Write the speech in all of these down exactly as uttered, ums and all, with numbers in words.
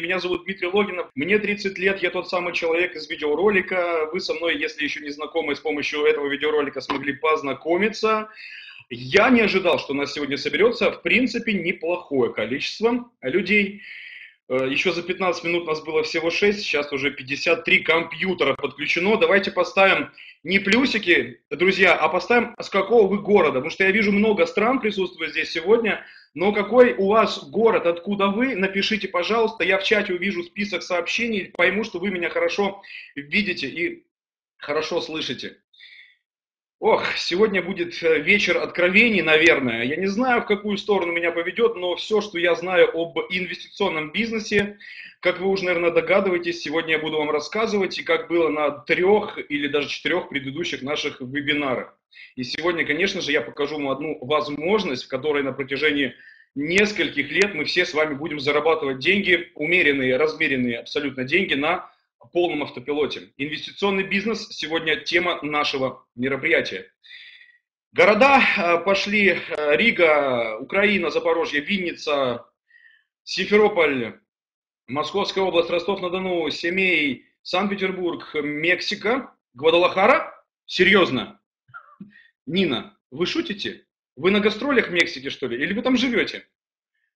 Меня зовут Дмитрий Логинов, мне тридцать лет, я тот самый человек из видеоролика. Вы со мной, если еще не знакомы, с помощью этого видеоролика смогли познакомиться. Я не ожидал, что у нас сегодня соберется, в принципе, неплохое количество людей. Еще за пятнадцать минут нас было всего шесть, сейчас уже пятьдесят три компьютера подключено. Давайте поставим не плюсики, друзья, а поставим, с какого вы города. Потому что я вижу, много стран присутствует здесь сегодня. Но какой у вас город, откуда вы, напишите, пожалуйста. Я в чате увижу список сообщений, пойму, что вы меня хорошо видите и хорошо слышите. Ох, сегодня будет вечер откровений, наверное. Я не знаю, в какую сторону меня поведет, но все, что я знаю об инвестиционном бизнесе, как вы уже, наверное, догадываетесь, сегодня я буду вам рассказывать, и как было на трех или даже четырех предыдущих наших вебинарах. И сегодня, конечно же, я покажу вам одну возможность, в которой на протяжении нескольких лет мы все с вами будем зарабатывать деньги, умеренные, размеренные абсолютно деньги на полном автопилоте. Инвестиционный бизнес сегодня тема нашего мероприятия. Города пошли: Рига, Украина, Запорожье, Винница, Симферополь, Московская область, Ростов-на-Дону, Семей, Санкт-Петербург, Мексика, Гвадалахара. Серьезно? Нина, вы шутите? Вы на гастролях в Мексике, что ли? Или вы там живете?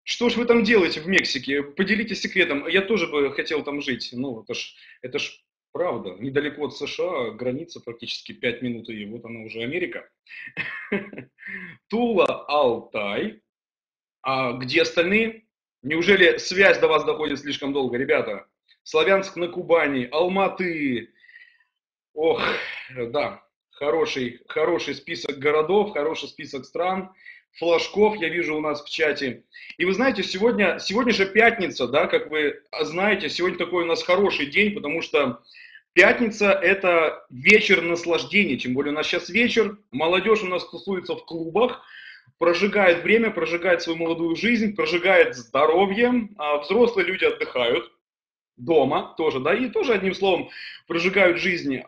Что ж вы там делаете в Мексике? Поделитесь секретом. Я тоже бы хотел там жить. Ну, это ж, это ж правда. Недалеко от США, граница практически пять минут, и вот она уже Америка. Тула, Алтай. А где остальные? Неужели связь до вас доходит слишком долго, ребята? Славянск на Кубани, Алматы. Ох, да, хороший, хороший список городов, хороший список стран. Флажков я вижу у нас в чате. И вы знаете, сегодня, сегодня же пятница, да, как вы знаете, сегодня такой у нас хороший день, потому что пятница – это вечер наслаждения, тем более у нас сейчас вечер, молодежь у нас тусуется в клубах, прожигает время, прожигает свою молодую жизнь, прожигает здоровье, а взрослые люди отдыхают дома тоже, да, и тоже, одним словом, прожигают жизнь.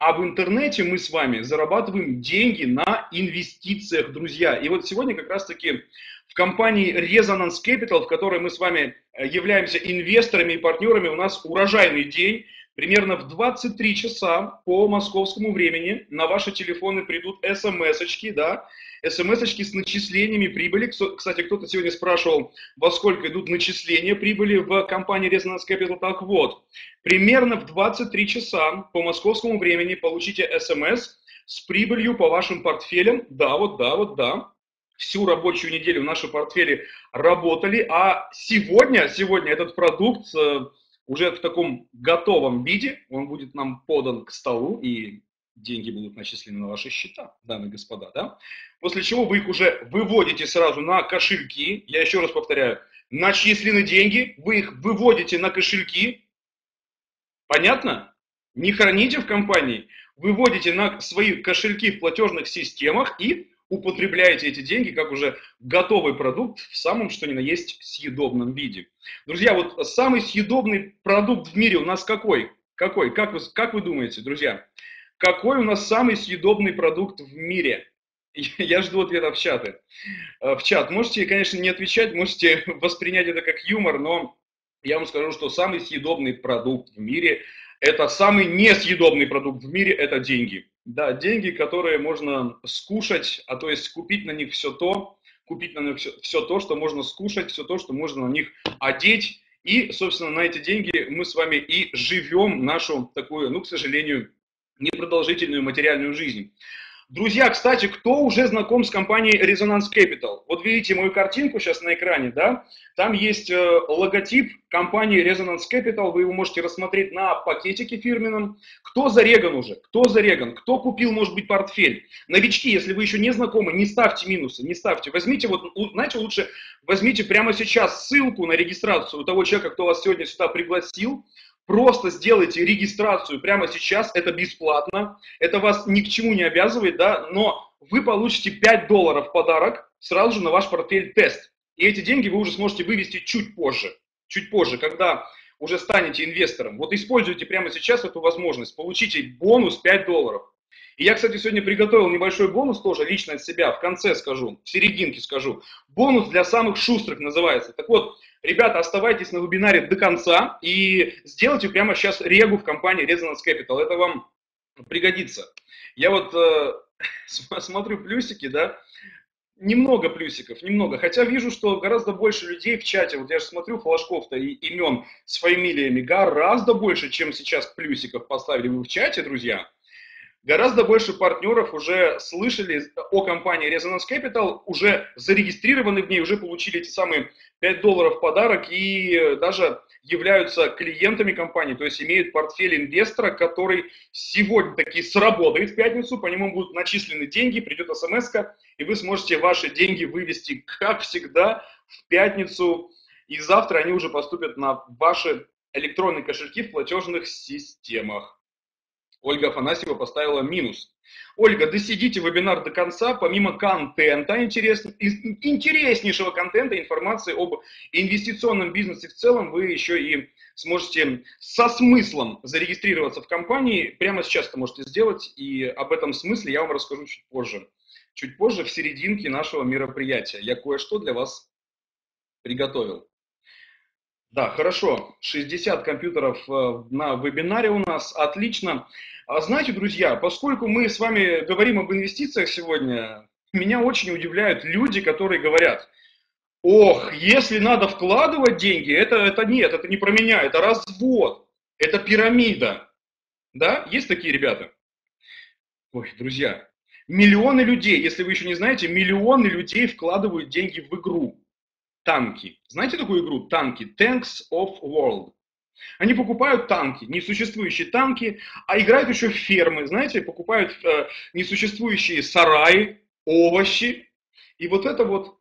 А в интернете мы с вами зарабатываем деньги на инвестициях, друзья. И вот сегодня как раз-таки в компании Resonance Capital, в которой мы с вами являемся инвесторами и партнерами, у нас урожайный день. Примерно в двадцать три часа по московскому времени на ваши телефоны придут смс-очки, да, смс-очки с начислениями прибыли. Кстати, кто-то сегодня спрашивал, во сколько идут начисления прибыли в компании Resonance Capital. Так вот, примерно в двадцать три часа по московскому времени получите смс с прибылью по вашим портфелям. Да, вот, да, вот, да. Всю рабочую неделю наши портфели работали, а сегодня, сегодня этот продукт уже в таком готовом виде, он будет нам подан к столу, и деньги будут начислены на ваши счета, дамы и господа, да? После чего вы их уже выводите сразу на кошельки, я еще раз повторяю, начислены деньги, вы их выводите на кошельки, понятно? Не храните в компании, выводите на свои кошельки в платежных системах и употребляете эти деньги как уже готовый продукт в самом, что ни на есть, съедобном виде. Друзья, вот самый съедобный продукт в мире у нас какой? Какой? Как вы, как вы думаете, друзья? Какой у нас самый съедобный продукт в мире? Я жду ответа в чаты. В чат можете, конечно, не отвечать, можете воспринять это как юмор, но я вам скажу, что самый съедобный продукт в мире – это самый несъедобный продукт в мире – это деньги. Да, деньги, которые можно скушать, а то есть купить на них все то, купить на них все, все то, что можно скушать, все то, что можно на них одеть. И, собственно, на эти деньги мы с вами и живем нашу такую, ну, к сожалению, непродолжительную материальную жизнь. Друзья, кстати, кто уже знаком с компанией Resonance Capital? Вот видите мою картинку сейчас на экране, да? Там есть э, логотип компании Resonance Capital, вы его можете рассмотреть на пакетике фирменном. Кто зареган уже? Кто зареган? Кто купил, может быть, портфель? Новички, если вы еще не знакомы, не ставьте минусы, не ставьте. Возьмите, вот, знаете, лучше возьмите прямо сейчас ссылку на регистрацию у того человека, кто вас сегодня сюда пригласил. Просто сделайте регистрацию прямо сейчас, это бесплатно, это вас ни к чему не обязывает, да, но вы получите пять долларов в подарок сразу же на ваш портфель тест. И эти деньги вы уже сможете вывести чуть позже, чуть позже, когда уже станете инвестором. Вот используйте прямо сейчас эту возможность, получите бонус пять долларов. И я, кстати, сегодня приготовил небольшой бонус тоже, лично от себя, в конце скажу, в серединке скажу. Бонус для самых шустрых называется. Так вот, ребята, оставайтесь на вебинаре до конца и сделайте прямо сейчас регу в компании Resonance Capital. Это вам пригодится. Я вот э, смотрю плюсики, да, немного плюсиков, немного, хотя вижу, что гораздо больше людей в чате, вот я же смотрю флажков-то и имен с фамилиями, гораздо больше, чем сейчас плюсиков поставили вы в чате, друзья. Гораздо больше партнеров уже слышали о компании Resonance Capital, уже зарегистрированы в ней, уже получили эти самые пять долларов подарок и даже являются клиентами компании, то есть имеют портфель инвестора, который сегодня таки сработает в пятницу, по нему будут начислены деньги, придет смс-ка, и вы сможете ваши деньги вывести, как всегда, в пятницу, и завтра они уже поступят на ваши электронные кошельки в платежных системах. Ольга Афанасьева поставила минус. Ольга, досидите вебинар до конца, помимо контента, интерес, интереснейшего контента, информации об инвестиционном бизнесе в целом, вы еще и сможете со смыслом зарегистрироваться в компании. Прямо сейчас это можете сделать, и об этом смысле я вам расскажу чуть позже. Чуть позже, в серединке нашего мероприятия. Я кое-что для вас приготовил. Да, хорошо, шестьдесят компьютеров на вебинаре у нас, отлично. А знаете, друзья, поскольку мы с вами говорим об инвестициях сегодня, меня очень удивляют люди, которые говорят, ох, если надо вкладывать деньги, это, это нет, это не про меня, это развод, это пирамида. Да, есть такие ребята? Ой, друзья, миллионы людей, если вы еще не знаете, миллионы людей вкладывают деньги в игру. Танки. Знаете такую игру? Танки. Tanks of World. Они покупают танки, несуществующие танки, а играют еще в фермы, знаете, покупают э, несуществующие сараи, овощи. И вот это вот,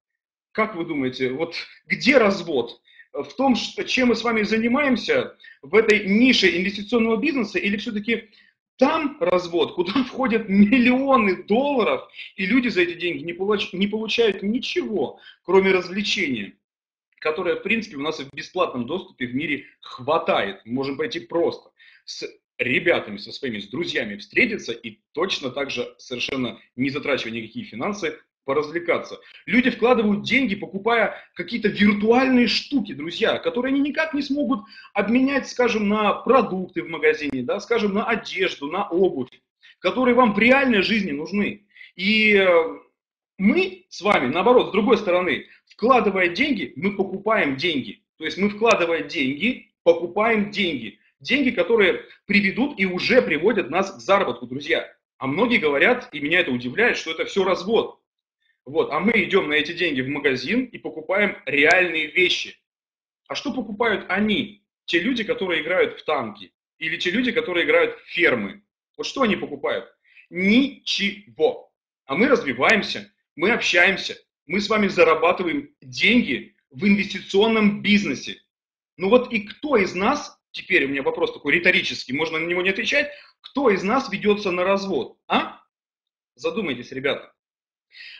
как вы думаете, вот где развод? В том, что, чем мы с вами занимаемся, в этой нише инвестиционного бизнеса, или все-таки там развод, куда входят миллионы долларов, и люди за эти деньги не, получ... не получают ничего, кроме развлечения, которое, в принципе, у нас и в бесплатном доступе в мире хватает. Мы можем пойти просто с ребятами, со своими, с друзьями встретиться и точно так же, совершенно не затрачивая никакие финансы, поразвлекаться. Люди вкладывают деньги, покупая какие-то виртуальные штуки, друзья, которые они никак не смогут обменять, скажем, на продукты в магазине, да, скажем, на одежду, на обувь, которые вам в реальной жизни нужны. И мы с вами, наоборот, с другой стороны, вкладывая деньги, мы покупаем деньги. То есть мы, вкладывая деньги, покупаем деньги. Деньги, которые приведут и уже приводят нас к заработку, друзья. А многие говорят, и меня это удивляет, что это все развод. Вот, а мы идем на эти деньги в магазин и покупаем реальные вещи. А что покупают они? Те люди, которые играют в танки. Или те люди, которые играют в фермы. Вот что они покупают? Ничего. А мы развиваемся, мы общаемся, мы с вами зарабатываем деньги в инвестиционном бизнесе. Ну вот и кто из нас, теперь у меня вопрос такой риторический, можно на него не отвечать, кто из нас ведется на развод? А? Задумайтесь, ребята.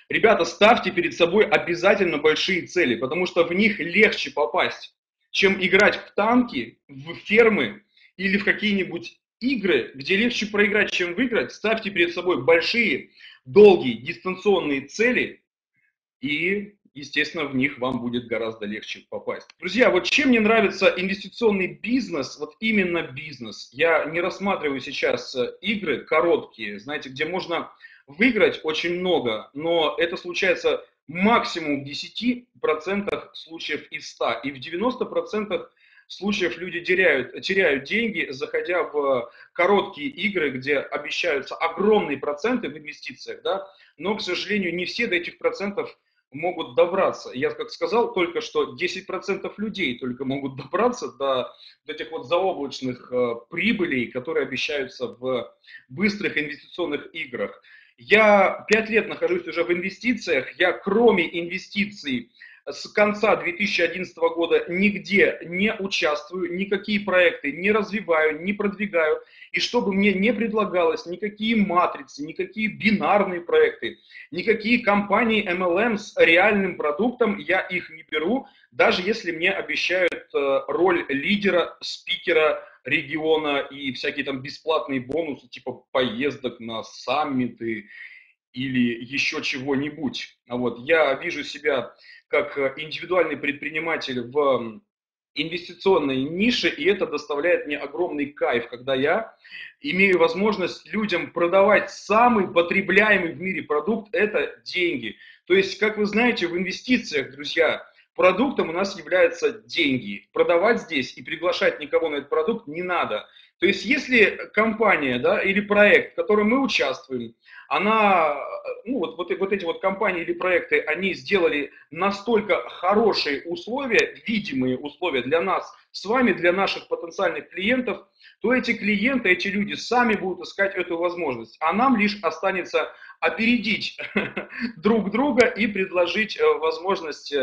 Ребята, ставьте перед собой обязательно большие цели, потому что в них легче попасть, чем играть в танки, в фермы или в какие-нибудь игры, где легче проиграть, чем выиграть. Ставьте перед собой большие, долгие, дистанционные цели, и, естественно, в них вам будет гораздо легче попасть. Друзья, вот чем мне нравится инвестиционный бизнес, вот именно бизнес. Я не рассматриваю сейчас игры короткие, знаете, где можно... Выиграть очень много, но это случается максимум в десяти процентах случаев из ста. И в девяноста процентах случаев люди теряют, теряют деньги, заходя в короткие игры, где обещаются огромные проценты в инвестициях, да? Но, к сожалению, не все до этих процентов могут добраться. Я, как сказал, только что десять процентов людей только могут добраться до, до этих вот заоблачных э, прибылей, которые обещаются в быстрых инвестиционных играх. Я пять лет нахожусь уже в инвестициях, я кроме инвестиций С конца две тысячи одиннадцатого года нигде не участвую, никакие проекты не развиваю, не продвигаю. И чтобы мне не предлагалось никакие матрицы, никакие бинарные проекты, никакие компании эм эл эм с реальным продуктом, я их не беру, даже если мне обещают роль лидера, спикера региона и всякие там бесплатные бонусы, типа поездок на саммиты или еще чего-нибудь. Вот. Я вижу себя как индивидуальный предприниматель в инвестиционной нише, и это доставляет мне огромный кайф, когда я имею возможность людям продавать самый потребляемый в мире продукт – это деньги. То есть, как вы знаете, в инвестициях, друзья, продуктом у нас являются деньги. Продавать здесь и приглашать никого на этот продукт не надо. То есть, если компания, да, или проект, в котором мы участвуем, она, ну, вот, вот, вот эти вот компании или проекты, они сделали настолько хорошие условия, видимые условия для нас с вами, для наших потенциальных клиентов, то эти клиенты, эти люди сами будут искать эту возможность. А нам лишь останется опередить друг друга и предложить возможность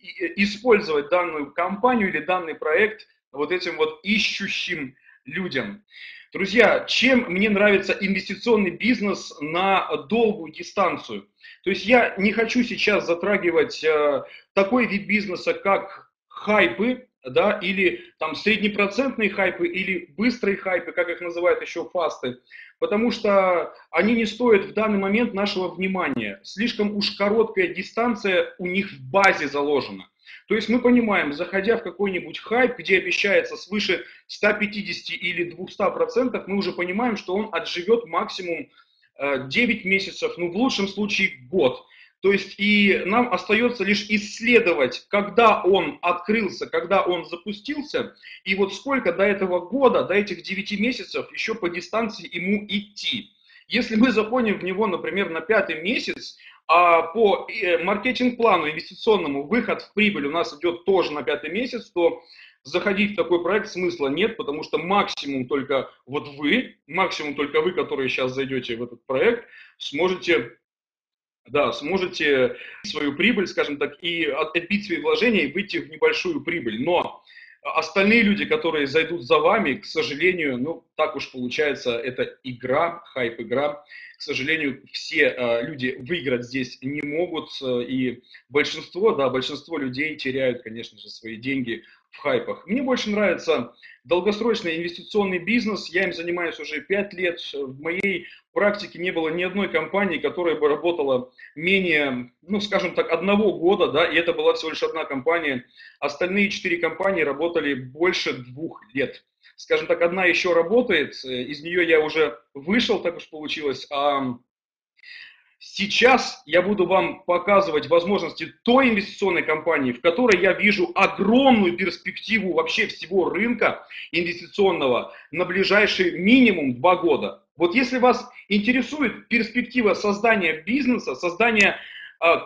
использовать данную компанию или данный проект вот этим вот ищущим людям. Друзья, чем мне нравится инвестиционный бизнес на долгую дистанцию? То есть я не хочу сейчас затрагивать э, такой вид бизнеса, как хайпы, да, или там среднепроцентные хайпы, или быстрые хайпы, как их называют еще фасты, потому что они не стоят в данный момент нашего внимания. Слишком уж короткая дистанция у них в базе заложена. То есть мы понимаем, заходя в какой-нибудь хайп, где обещается свыше ста пятидесяти или двухсот процентов, мы уже понимаем, что он отживет максимум девять месяцев, ну в лучшем случае год. То есть и нам остается лишь исследовать, когда он открылся, когда он запустился, и вот сколько до этого года, до этих девяти месяцев еще по дистанции ему идти. Если мы заходим в него, например, на пятый месяц, а по маркетинг-плану инвестиционному выход в прибыль у нас идет тоже на пятый месяц, то заходить в такой проект смысла нет, потому что максимум только вот вы, максимум только вы, которые сейчас зайдете в этот проект, сможете, да, сможете свою прибыль, скажем так, и отбить свои вложения и выйти в небольшую прибыль. Но остальные люди, которые зайдут за вами, к сожалению, ну так уж получается, это игра, хайп-игра. К сожалению, все э, люди выиграть здесь не могут, э, и большинство, да, большинство людей теряют, конечно же, свои деньги в хайпах. Мне больше нравится долгосрочный инвестиционный бизнес, я им занимаюсь уже пять лет, в моей практике не было ни одной компании, которая бы работала менее, ну, скажем так, одного года, да, и это была всего лишь одна компания, остальные четыре компании работали больше двух лет. Скажем так, одна еще работает, из нее я уже вышел, так уж получилось, а сейчас я буду вам показывать возможности той инвестиционной компании, в которой я вижу огромную перспективу вообще всего рынка инвестиционного на ближайшие минимум два года. Вот если вас интересует перспектива создания бизнеса, создания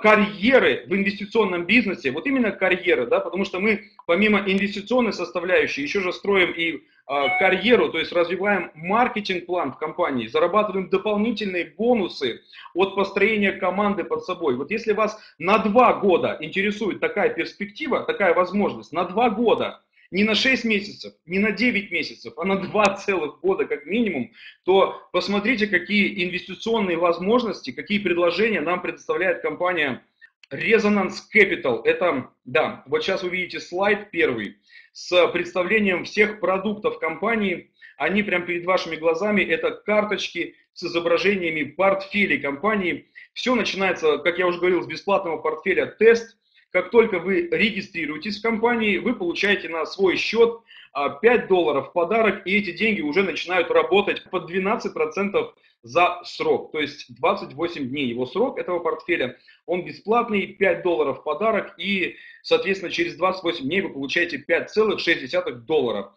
карьеры в инвестиционном бизнесе, вот именно карьеры, да, потому что мы помимо инвестиционной составляющей еще же строим и а, карьеру, то есть развиваем маркетинг-план в компании, зарабатываем дополнительные бонусы от построения команды под собой. Вот если вас на два года интересует такая перспектива, такая возможность, на два года, не на шесть месяцев, не на девять месяцев, а на два целых года как минимум, то посмотрите, какие инвестиционные возможности, какие предложения нам предоставляет компания Resonance Capital. Это, да, вот сейчас вы видите слайд первый с представлением всех продуктов компании. Они прямо перед вашими глазами, это карточки с изображениями портфелей компании. Все начинается, как я уже говорил, с бесплатного портфеля «Тест». Как только вы регистрируетесь в компании, вы получаете на свой счет пять долларов в подарок, и эти деньги уже начинают работать по двенадцать процентов за срок. То есть двадцать восемь дней его срок этого портфеля, он бесплатный, пять долларов в подарок, и, соответственно, через двадцать восемь дней вы получаете пять целых шесть десятых доллара.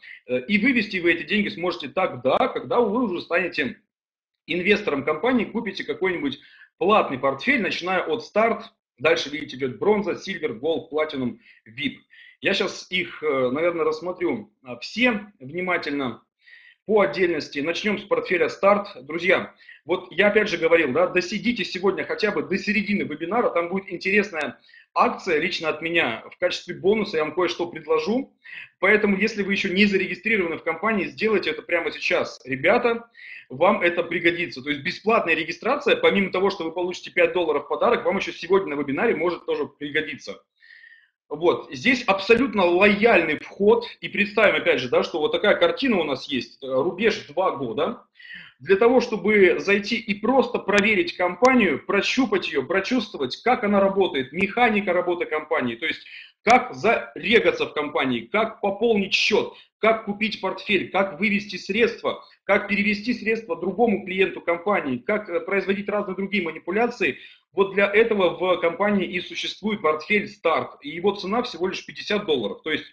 И вывести вы эти деньги сможете тогда, когда вы уже станете инвестором компании, купите какой-нибудь платный портфель, начиная от старт. Дальше, видите, идет бронза, сильвер, голд, платинум, вип. Я сейчас их, наверное, рассмотрю все внимательно. по отдельности. Начнем с портфеля «Старт». Друзья, вот я опять же говорил, да, досидите сегодня хотя бы до середины вебинара, там будет интересная акция лично от меня. В качестве бонуса я вам кое-что предложу, поэтому если вы еще не зарегистрированы в компании, сделайте это прямо сейчас. Ребята, вам это пригодится. То есть бесплатная регистрация, помимо того, что вы получите пять долларов в подарок, вам еще сегодня на вебинаре может тоже пригодиться. Вот, здесь абсолютно лояльный вход, и представим опять же, да, что вот такая картина у нас есть, рубеж два года. Для того, чтобы зайти и просто проверить компанию, прощупать ее, прочувствовать, как она работает, механика работы компании, то есть как зарегаться в компании, как пополнить счет, как купить портфель, как вывести средства, как перевести средства другому клиенту компании, как производить разные другие манипуляции. Вот для этого в компании и существует портфель «Старт». И его цена всего лишь пятьдесят долларов. То есть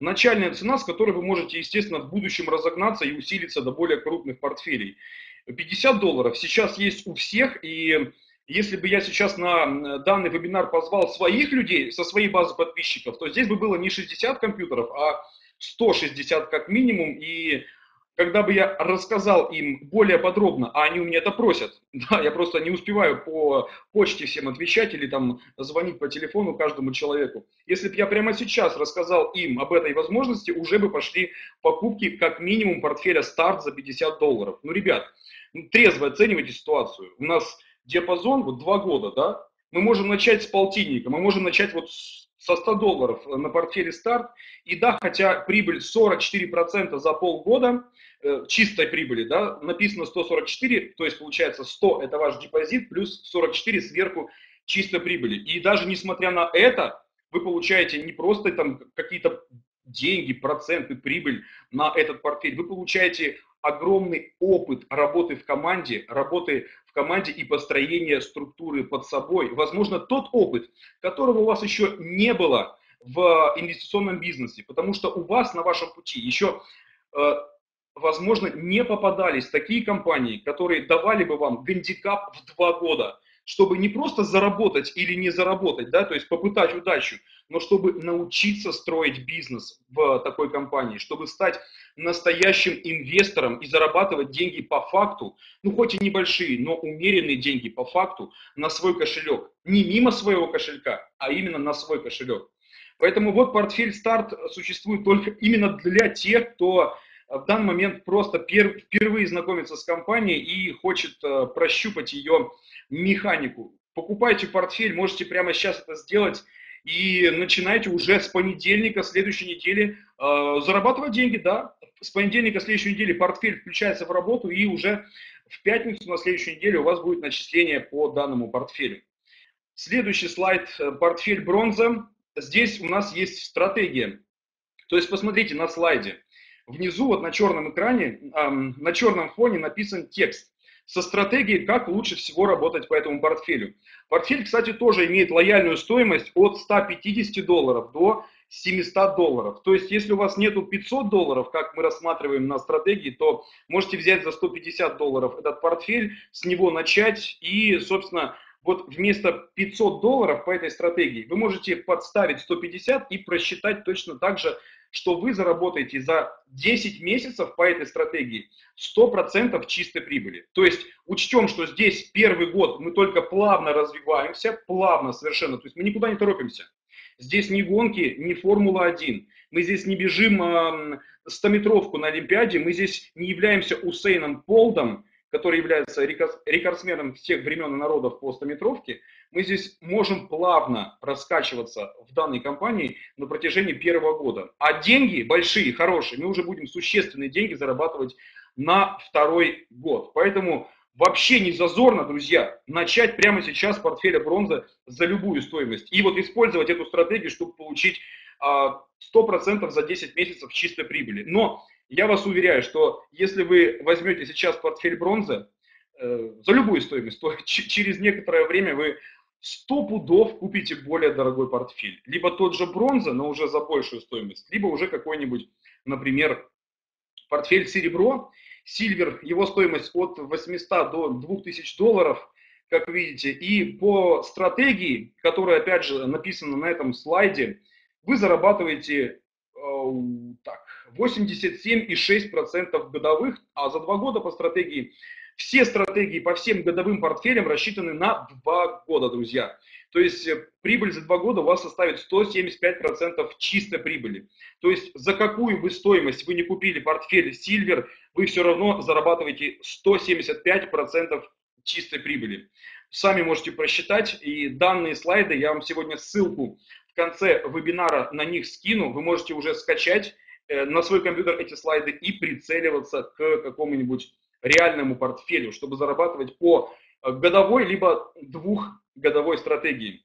начальная цена, с которой вы можете, естественно, в будущем разогнаться и усилиться до более крупных портфелей. пятьдесят долларов сейчас есть у всех. И если бы я сейчас на данный вебинар позвал своих людей, со своей базы подписчиков, то здесь бы было не шестьдесят компьютеров, а сто шестьдесят как минимум. И когда бы я рассказал им более подробно, а они у меня это просят, да, я просто не успеваю по почте всем отвечать или там звонить по телефону каждому человеку. Если бы я прямо сейчас рассказал им об этой возможности, уже бы пошли покупки как минимум портфеля «Старт» за пятьдесят долларов. Ну, ребят, трезво оценивайте ситуацию. У нас диапазон вот два года, да, мы можем начать с полтинника, мы можем начать вот с... со ста долларов на портфеле «Старт». И да, хотя прибыль сорок четыре процента за полгода, э, чистой прибыли, да, написано сто сорок четыре, то есть получается сто – это ваш депозит, плюс сорок четыре сверху чистой прибыли. И даже несмотря на это, вы получаете не просто там какие-то деньги, проценты, прибыль на этот портфель, вы получаете огромный опыт работы в команде, работы в команде и построения структуры под собой. Возможно, тот опыт, которого у вас еще не было в инвестиционном бизнесе, потому что у вас на вашем пути еще, возможно, не попадались такие компании, которые давали бы вам гандикап в два года, чтобы не просто заработать или не заработать, да, то есть попытать удачу, но чтобы научиться строить бизнес в такой компании, чтобы стать настоящим инвестором и зарабатывать деньги по факту, ну хоть и небольшие, но умеренные деньги по факту на свой кошелек, не мимо своего кошелька, а именно на свой кошелек. Поэтому вот портфель «Старт» существует только именно для тех, кто в данный момент просто впервые знакомится с компанией и хочет прощупать ее механику. Покупайте портфель, можете прямо сейчас это сделать и начинайте уже с понедельника следующей недели э, зарабатывать деньги, да. С понедельника следующей недели портфель включается в работу, и уже в пятницу на следующей неделе у вас будет начисление по данному портфелю. Следующий слайд, портфель «Бронза». Здесь у нас есть стратегия. То есть посмотрите на слайде. Внизу вот на черном экране, э, на черном фоне написан текст со стратегией, как лучше всего работать по этому портфелю. Портфель, кстати, тоже имеет лояльную стоимость от ста пятидесяти долларов до семисот долларов. То есть, если у вас нету пятисот долларов, как мы рассматриваем на стратегии, то можете взять за сто пятьдесят долларов этот портфель, с него начать и, собственно, вот вместо пятисот долларов по этой стратегии вы можете подставить сто пятьдесят и просчитать точно так же, что вы заработаете за десять месяцев по этой стратегии сто процентов чистой прибыли. То есть учтем, что здесь первый год мы только плавно развиваемся, плавно совершенно, то есть мы никуда не торопимся. Здесь ни гонки, ни Формула один, мы здесь не бежим э, стометровку на Олимпиаде, мы здесь не являемся Усейном Болтом, который является рекордсменом всех времен и народов по стометровке, мы здесь можем плавно раскачиваться в данной компании на протяжении первого года. А деньги большие, хорошие, мы уже будем существенные деньги зарабатывать на второй год. Поэтому вообще не зазорно, друзья, начать прямо сейчас с портфеля «Бронза» за любую стоимость. И вот использовать эту стратегию, чтобы получить сто процентов за десять месяцев чистой прибыли. Но я вас уверяю, что если вы возьмете сейчас портфель «Бронза» э, за любую стоимость, то через некоторое время вы сто пудов купите более дорогой портфель. Либо тот же «Бронза», но уже за большую стоимость, либо уже какой-нибудь, например, портфель «Серебро», «Сильвер», его стоимость от восьмисот до двух тысяч долларов, как видите. И по стратегии, которая, опять же, написана на этом слайде, вы зарабатываете... Э, так... восемьдесят семь и шесть десятых процента годовых, а за два года по стратегии, все стратегии по всем годовым портфелям рассчитаны на два года, друзья. То есть прибыль за два года у вас составит сто семьдесят пять процентов чистой прибыли. То есть за какую бы стоимость вы не купили портфель Silver, вы все равно зарабатываете сто семьдесят пять процентов чистой прибыли. Сами можете просчитать, и данные слайды, я вам сегодня ссылку в конце вебинара на них скину, вы можете уже скачать на свой компьютер эти слайды и прицеливаться к какому-нибудь реальному портфелю, чтобы зарабатывать по годовой либо двухгодовой стратегии.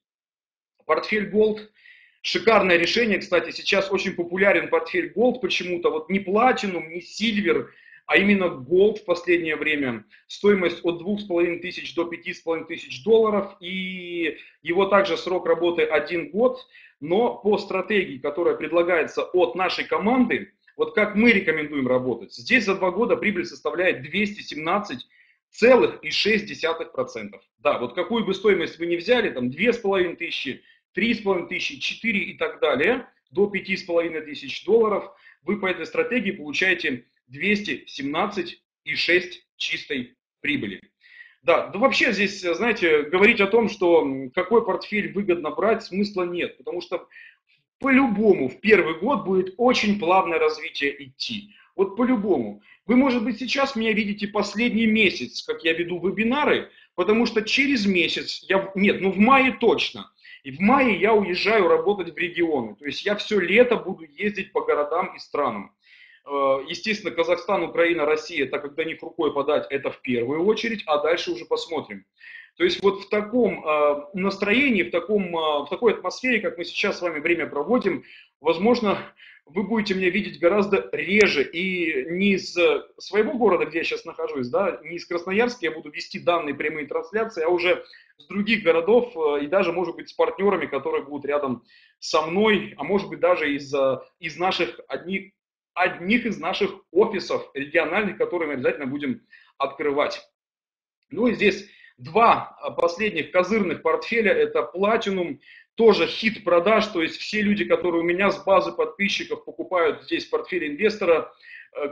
Портфель Gold – шикарное решение, кстати, сейчас очень популярен портфель Gold почему-то, вот не Platinum, не Silver, а именно Gold в последнее время, стоимость от двух с половиной тысяч до пяти с половиной тысяч долларов, и его также срок работы один год, но по стратегии, которая предлагается от нашей команды, вот как мы рекомендуем работать, здесь за два года прибыль составляет двести семнадцать целых шесть десятых процента. Да, вот какую бы стоимость вы ни взяли, там две с половиной тысячи, три с половиной тысячи, четыре и так далее, до пяти с половиной тысяч долларов, вы по этой стратегии получаете двести семнадцать целых шесть десятых чистой прибыли. Да, да вообще здесь, знаете, говорить о том, что какой портфель выгодно брать, смысла нет, потому что по-любому в первый год будет очень плавное развитие идти. Вот по-любому. Вы, может быть, сейчас меня видите последний месяц, как я веду вебинары, потому что через месяц, я, нет, ну в мае точно, и в мае я уезжаю работать в регионы, то есть я все лето буду ездить по городам и странам. Естественно, Казахстан, Украина, Россия, так как до них рукой подать, это в первую очередь, а дальше уже посмотрим. То есть вот в таком настроении, в, таком, в такой атмосфере, как мы сейчас с вами время проводим, возможно, вы будете меня видеть гораздо реже. И не из своего города, где я сейчас нахожусь, да, не из Красноярска я буду вести данные прямые трансляции, а уже с других городов и даже, может быть, с партнерами, которые будут рядом со мной, а может быть, даже из, из наших одних... одних из наших офисов региональных, которые мы обязательно будем открывать. Ну и здесь два последних козырных портфеля, это Platinum, тоже хит продаж, то есть все люди, которые у меня с базы подписчиков покупают здесь портфель инвестора,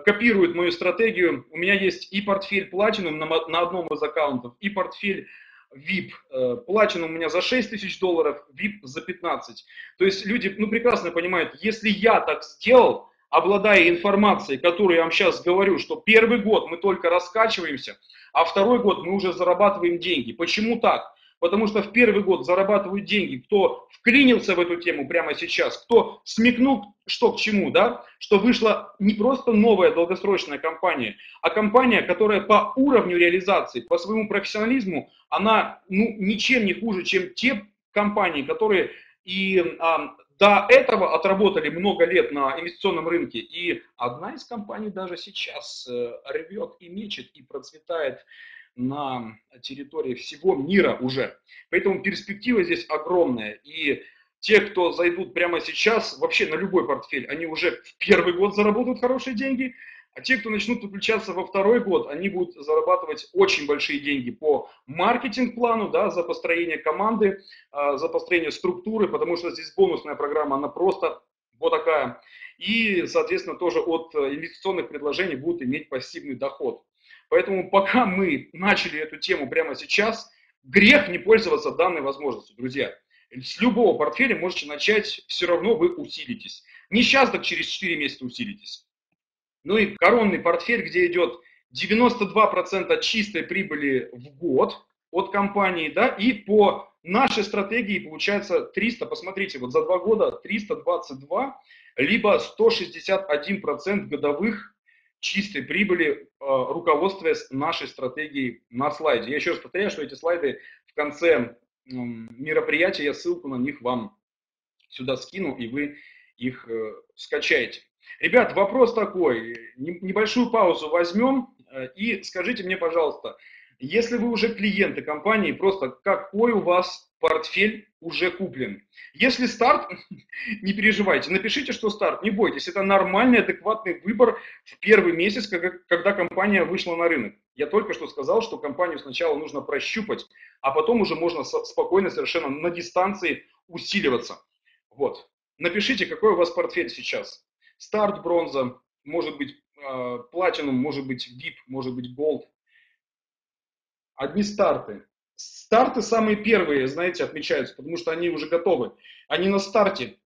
копируют мою стратегию. У меня есть и портфель Platinum на одном из аккаунтов, и портфель ви ай пи. Platinum у меня за шесть тысяч долларов, ви ай пи за пятнадцать. То есть люди, ну, прекрасно понимают, если я так сделал, обладая информацией, которую я вам сейчас говорю, что первый год мы только раскачиваемся, а второй год мы уже зарабатываем деньги. Почему так? Потому что в первый год зарабатывают деньги, кто вклинился в эту тему прямо сейчас, кто смекнул, что к чему, да, что вышла не просто новая долгосрочная компания, а компания, которая по уровню реализации, по своему профессионализму, она ну, ничем не хуже, чем те компании, которые и... А, до этого отработали много лет на инвестиционном рынке, и одна из компаний даже сейчас рвет и мечет, и процветает на территории всего мира уже. Поэтому перспектива здесь огромная, и те, кто зайдут прямо сейчас, вообще на любой портфель, они уже в первый год заработают хорошие деньги, а те, кто начнут подключаться во второй год, они будут зарабатывать очень большие деньги по маркетинг-плану, да, за построение команды, э, за построение структуры, потому что здесь бонусная программа, она просто вот такая. И, соответственно, тоже от инвестиционных предложений будут иметь пассивный доход. Поэтому пока мы начали эту тему прямо сейчас, грех не пользоваться данной возможностью, друзья. С любого портфеля можете начать, все равно вы усилитесь. Не сейчас, так через четыре месяца усилитесь. Ну и коронный портфель, где идет девяносто два процента чистой прибыли в год от компании, да, и по нашей стратегии получается триста, посмотрите, вот за два года триста двадцать два, либо сто шестьдесят один процент годовых чистой прибыли, руководствуясь нашей стратегией на слайде. Я еще раз повторяю, что эти слайды в конце мероприятия, я ссылку на них вам сюда скину, и вы их скачаете. Ребят, вопрос такой, небольшую паузу возьмем и скажите мне, пожалуйста, если вы уже клиенты компании, просто какой у вас портфель уже куплен? Если старт, не переживайте, напишите, что старт, не бойтесь, это нормальный, адекватный выбор в первый месяц, когда компания вышла на рынок. Я только что сказал, что компанию сначала нужно прощупать, а потом уже можно спокойно, совершенно на дистанции усиливаться. Вот, напишите, какой у вас портфель сейчас. Старт бронза, может быть Platinum, может быть ви ай пи, может быть Gold. Одни старты. Старты самые первые, знаете, отмечаются, потому что они уже готовы. Они на старте.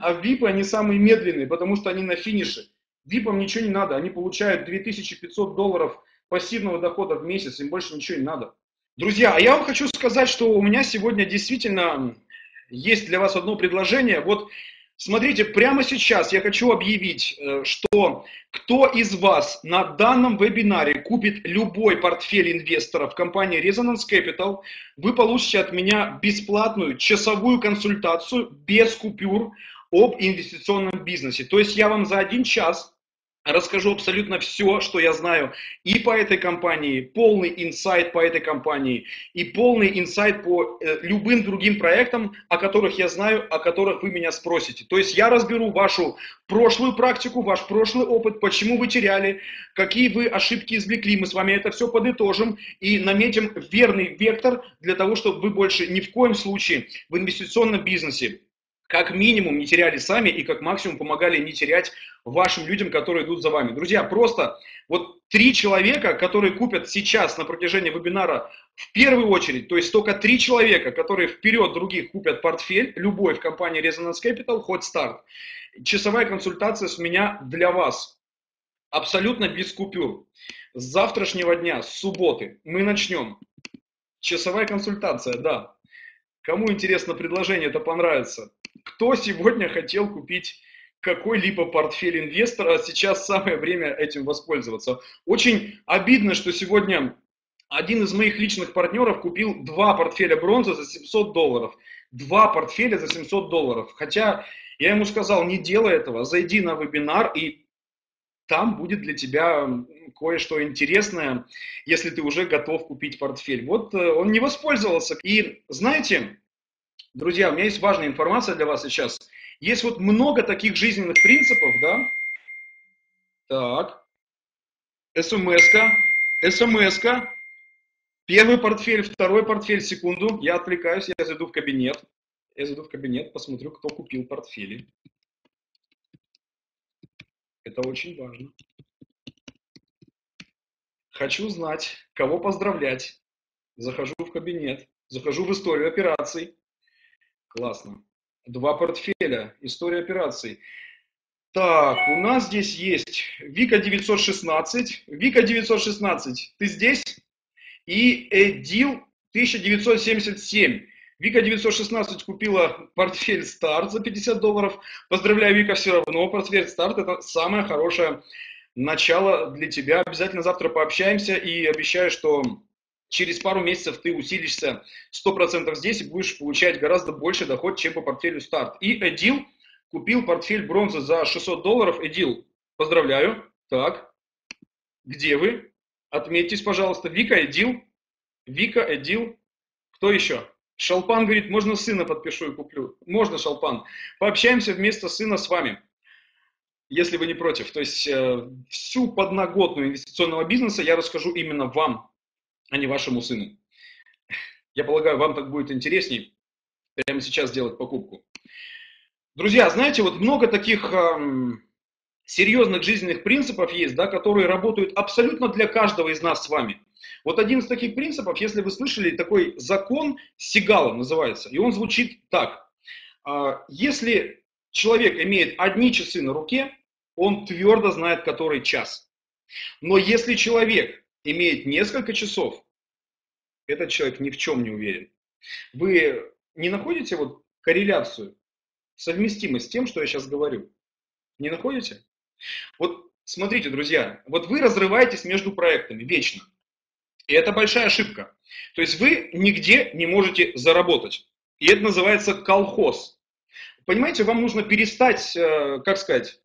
А ви ай пи они самые медленные, потому что они на финише. ви ай пи-ам ничего не надо. Они получают две тысячи пятьсот долларов пассивного дохода в месяц. Им больше ничего не надо. Друзья, а я вам хочу сказать, что у меня сегодня действительно есть для вас одно предложение. Вот смотрите, прямо сейчас я хочу объявить, что кто из вас на данном вебинаре купит любой портфель инвесторов компании Resonance Capital, вы получите от меня бесплатную часовую консультацию без купюр об инвестиционном бизнесе. То есть я вам за один час расскажу абсолютно все, что я знаю и по этой компании, полный инсайт по этой компании, и полный инсайт по э, любым другим проектам, о которых я знаю, о которых вы меня спросите. То есть я разберу вашу прошлую практику, ваш прошлый опыт, почему вы теряли, какие вы ошибки извлекли. Мы с вами это все подытожим и наметим верный вектор для того, чтобы вы больше ни в коем случае в инвестиционном бизнесе как минимум не теряли сами и как максимум помогали не терять вашим людям, которые идут за вами. Друзья, просто вот три человека, которые купят сейчас на протяжении вебинара в первую очередь, то есть только три человека, которые вперед других купят портфель, любой в компании Resonance Capital, хоть старт, часовая консультация с меня для вас, абсолютно без купюр. С завтрашнего дня, с субботы, мы начнем. Часовая консультация, да. Кому интересно предложение, это понравится. Кто сегодня хотел купить какой-либо портфель инвестора, сейчас самое время этим воспользоваться. Очень обидно, что сегодня один из моих личных партнеров купил два портфеля бронзы за семьсот долларов. Два портфеля за семьсот долларов. Хотя я ему сказал, не делай этого, зайди на вебинар, и там будет для тебя кое-что интересное, если ты уже готов купить портфель. Вот он не воспользовался. И знаете... Друзья, у меня есть важная информация для вас сейчас. Есть вот много таких жизненных принципов, да? Так. СМС-ка. СМС-ка. Первый портфель, второй портфель. Секунду, я отвлекаюсь, я зайду в кабинет. Я зайду в кабинет, посмотрю, кто купил портфели. Это очень важно. Хочу знать, кого поздравлять. Захожу в кабинет, захожу в историю операций. Классно. Два портфеля. История операций. Так, у нас здесь есть Вика девятьсот шестнадцать. Вика девятьсот шестнадцать, ты здесь? И Эдил тысяча девятьсот семьдесят семь. Вика девятьсот шестнадцать купила портфель «Старт» за пятьдесят долларов. Поздравляю, Вика, все равно. Портфель «Старт» — это самое хорошее начало для тебя. Обязательно завтра пообщаемся и обещаю, что... через пару месяцев ты усилишься сто процентов здесь и будешь получать гораздо больше доход, чем по портфелю «Старт». И Эдил купил портфель бронзы за шестьсот долларов. Эдил, поздравляю. Так, где вы? Отметьтесь, пожалуйста. Вика, Эдил. Вика, Эдил. Кто еще? Шалпан говорит, можно сына подпишу и куплю. Можно, Шалпан. Пообщаемся вместо сына с вами, если вы не против. То есть э, всю подноготную инвестиционного бизнеса я расскажу именно вам, а не вашему сыну. Я полагаю, вам так будет интересней прямо сейчас делать покупку. Друзья, знаете, вот много таких эм, серьезных жизненных принципов есть, да, которые работают абсолютно для каждого из нас с вами. Вот один из таких принципов, если вы слышали, такой закон Сигала называется, и он звучит так. Если человек имеет одни часы на руке, он твердо знает, который час. Но если человек имеет несколько часов, этот человек ни в чем не уверен. Вы не находите вот корреляцию, совместимость с тем, что я сейчас говорю? Не находите? Вот смотрите, друзья, вот вы разрываетесь между проектами вечно. И это большая ошибка. То есть вы нигде не можете заработать. И это называется колхоз. Понимаете, вам нужно перестать, как сказать,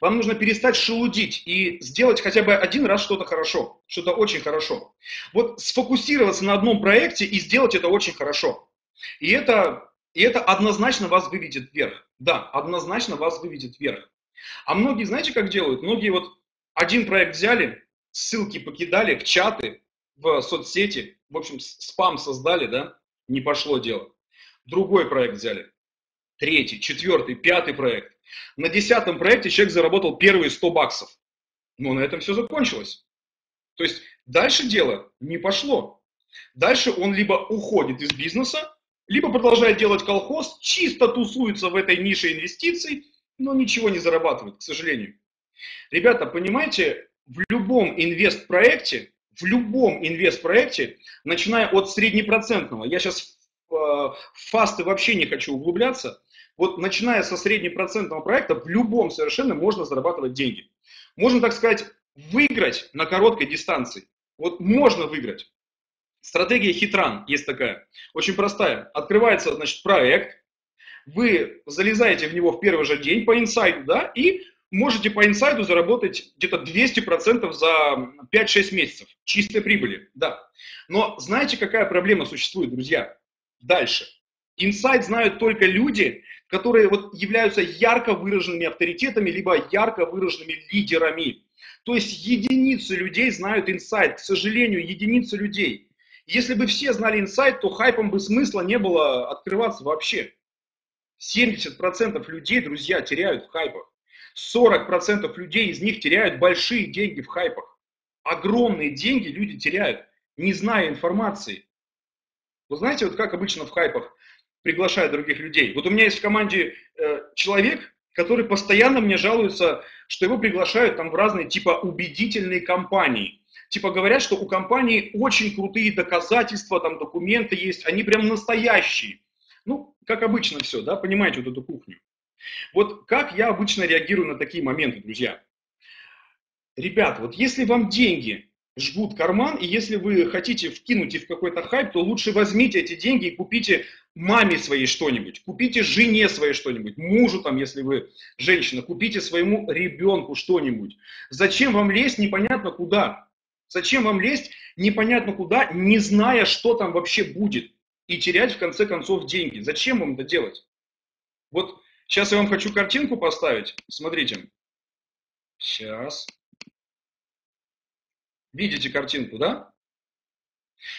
вам нужно перестать шелудить и сделать хотя бы один раз что-то хорошо, что-то очень хорошо. Вот сфокусироваться на одном проекте и сделать это очень хорошо. И это, и это однозначно вас выведет вверх. Да, однозначно вас выведет вверх. А многие, знаете, как делают? Многие вот один проект взяли, ссылки покидали в чаты, в соцсети, в общем, спам создали, да, не пошло дело. Другой проект взяли, третий, четвертый, пятый проект. На десятом проекте человек заработал первые сто баксов. Но на этом все закончилось. То есть дальше дело не пошло. Дальше он либо уходит из бизнеса, либо продолжает делать колхоз, чисто тусуется в этой нише инвестиций, но ничего не зарабатывает, к сожалению. Ребята, понимаете, в любом инвестпроекте, в любом инвестпроекте, начиная от среднепроцентного, я сейчас в фасты вообще не хочу углубляться, вот начиная со среднепроцентного проекта, в любом совершенно можно зарабатывать деньги. Можно, так сказать, выиграть на короткой дистанции. Вот можно выиграть. Стратегия хитран есть такая, очень простая. Открывается, значит, проект, вы залезаете в него в первый же день по инсайду, да, и можете по инсайду заработать где-то двести процентов за пять-шесть месяцев чистой прибыли, да. Но знаете, какая проблема существует, друзья? Дальше. Инсайд знают только люди, которые вот являются ярко выраженными авторитетами, либо ярко выраженными лидерами. То есть единицы людей знают инсайд, к сожалению, единицы людей. Если бы все знали инсайд, то хайпом бы смысла не было открываться вообще. семьдесят процентов людей, друзья, теряют в хайпах. сорок процентов людей из них теряют большие деньги в хайпах. Огромные деньги люди теряют, не зная информации. Вы знаете, вот как обычно в хайпах приглашают других людей. Вот у меня есть в команде э, человек, который постоянно мне жалуется, что его приглашают там в разные типа убедительные компании. Типа говорят, что у компании очень крутые доказательства, там документы есть, они прям настоящие. Ну, как обычно все, да, понимаете вот эту кухню. Вот как я обычно реагирую на такие моменты, друзья. Ребят, вот если вам деньги жгут карман, и если вы хотите вкинуть их в какой-то хайп, то лучше возьмите эти деньги и купите маме своей что-нибудь, купите жене своей что-нибудь, мужу там, если вы женщина, купите своему ребенку что-нибудь. Зачем вам лезть непонятно куда? Зачем вам лезть непонятно куда, не зная, что там вообще будет, и терять в конце концов деньги? Зачем вам это делать? Вот сейчас я вам хочу картинку поставить. Смотрите. Сейчас. Видите картинку, да?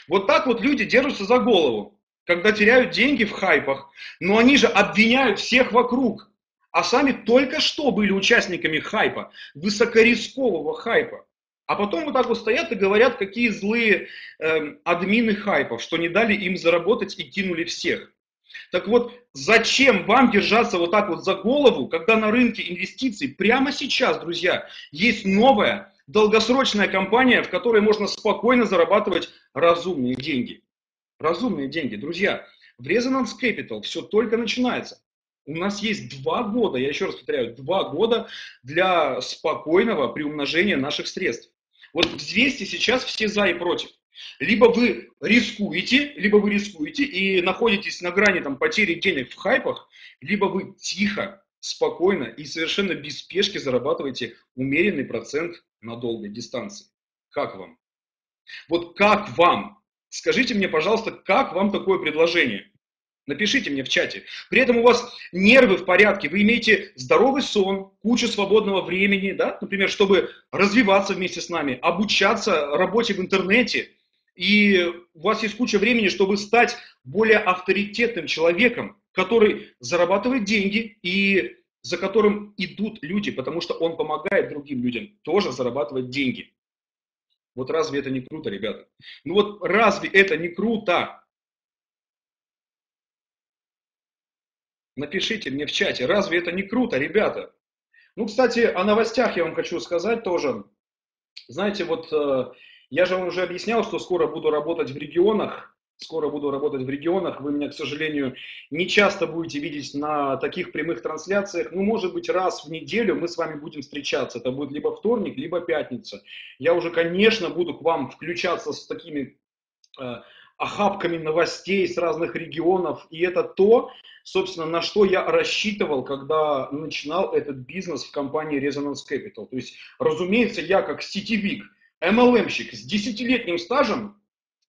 Вот так вот люди держатся за голову, когда теряют деньги в хайпах, но они же обвиняют всех вокруг, а сами только что были участниками хайпа, высокорискового хайпа. А потом вот так вот стоят и говорят, какие злые э, админы хайпов, что не дали им заработать и кинули всех. Так вот, зачем вам держаться вот так вот за голову, когда на рынке инвестиций прямо сейчас, друзья, есть новая долгосрочная компания, в которой можно спокойно зарабатывать разумные деньги. Разумные деньги, друзья. В Resonance Capital все только начинается. У нас есть два года, я еще раз повторяю, два года для спокойного приумножения наших средств. Вот взвесьте сейчас все за и против. Либо вы рискуете, либо вы рискуете и находитесь на грани там, потери денег в хайпах, либо вы тихо, спокойно и совершенно без спешки зарабатываете умеренный процент на долгой дистанции. Как вам? Вот как вам? Скажите мне, пожалуйста, как вам такое предложение? Напишите мне в чате. При этом у вас нервы в порядке, вы имеете здоровый сон, кучу свободного времени, да, например, чтобы развиваться вместе с нами, обучаться работе в интернете. И у вас есть куча времени, чтобы стать более авторитетным человеком, который зарабатывает деньги и за которым идут люди, потому что он помогает другим людям тоже зарабатывать деньги. Вот разве это не круто, ребята? Ну вот разве это не круто? Напишите мне в чате, разве это не круто, ребята? Ну, кстати, о новостях я вам хочу сказать тоже. Знаете, вот э, я же вам уже объяснял, что скоро буду работать в регионах. Скоро буду работать в регионах. Вы меня, к сожалению, не часто будете видеть на таких прямых трансляциях. Ну, может быть, раз в неделю мы с вами будем встречаться. Это будет либо вторник, либо пятница. Я уже, конечно, буду к вам включаться с такими... Э, охапками новостей с разных регионов. И это то, собственно, на что я рассчитывал, когда начинал этот бизнес в компании Resonance Capital. То есть, разумеется, я как сетевик, эм эл эм-щик с десятилетним стажем